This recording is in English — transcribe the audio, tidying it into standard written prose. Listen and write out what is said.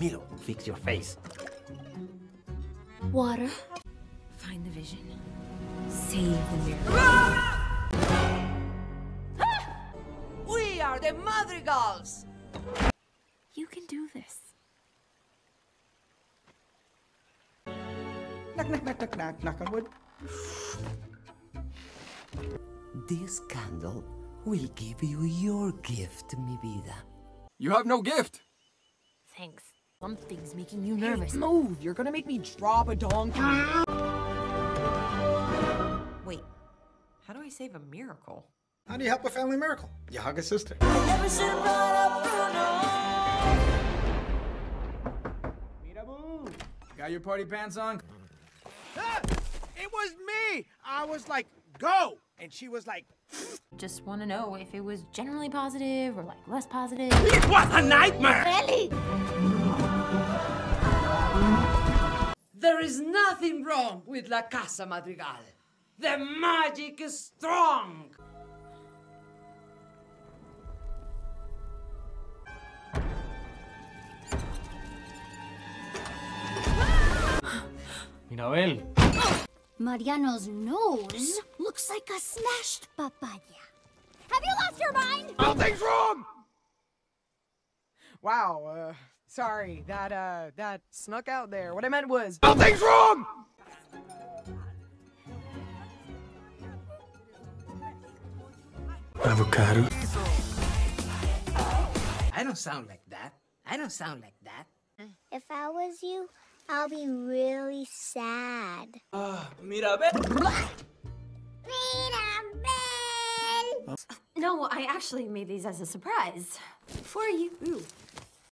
Ramiro, fix your face. Water. Find the vision. Save the mirror. We are the Madrigals! You can do this. Knock, knock, knock, knock, knock, knock on wood. This candle will give you your gift, mi vida. You have no gift! Thanks. Something's making you nervous. Hey, move! You're gonna make me drop a donkey. Wait, how do I save a miracle? How do you help a family miracle? You hug a sister. I never should have brought up Bruno. Mirabel! Got your party pants on? Ah, it was me! I was like, go! And she was like... Just want to know if it was generally positive or like less positive. It was a nightmare! Really? There is nothing wrong with La Casa Madrigal. The magic is strong! Mirabel! Mariano's nose looks like a smashed papaya. Have you lost your mind? Nothing's wrong! Wow, sorry, that snuck out there. What I meant was... Nothing's wrong! Avocado. I don't sound like that. I don't sound like that. If I was you, I'll be really sad. Mirabel! Mirabel! No, I actually made these as a surprise for you. Ooh.